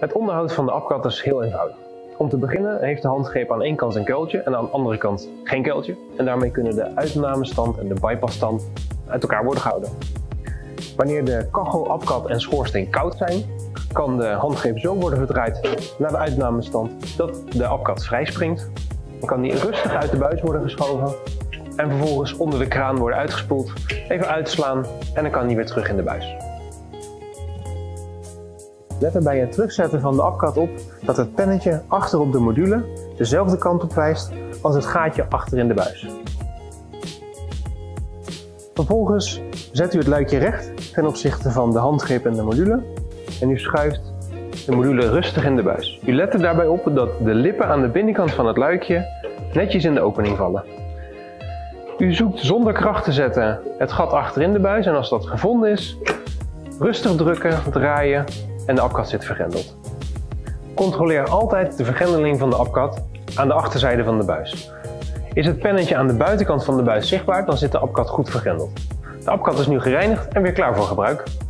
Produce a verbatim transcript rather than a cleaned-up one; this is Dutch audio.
Het onderhoud van de ABCAT is heel eenvoudig. Om te beginnen heeft de handgreep aan één kant een kuiltje en aan de andere kant geen kuiltje. En daarmee kunnen de uitnamestand en de bypassstand uit elkaar worden gehouden. Wanneer de kachel, ABCAT en schoorsteen koud zijn, kan de handgreep zo worden gedraaid naar de uitnamestand dat de ABCAT vrij springt. Dan kan die rustig uit de buis worden geschoven en vervolgens onder de kraan worden uitgespoeld, even uitslaan en dan kan die weer terug in de buis. Let er bij het terugzetten van de ABCAT op dat het pennetje achter op de module dezelfde kant op wijst als het gaatje achter in de buis. Vervolgens zet u het luikje recht ten opzichte van de handgreep en de module en u schuift de module rustig in de buis. U let er daarbij op dat de lippen aan de binnenkant van het luikje netjes in de opening vallen. U zoekt zonder kracht te zetten het gat achter in de buis en als dat gevonden is, rustig drukken, draaien en de ABCAT zit vergrendeld. Controleer altijd de vergrendeling van de ABCAT aan de achterzijde van de buis. Is het pennetje aan de buitenkant van de buis zichtbaar, dan zit de ABCAT goed vergrendeld. De ABCAT is nu gereinigd en weer klaar voor gebruik.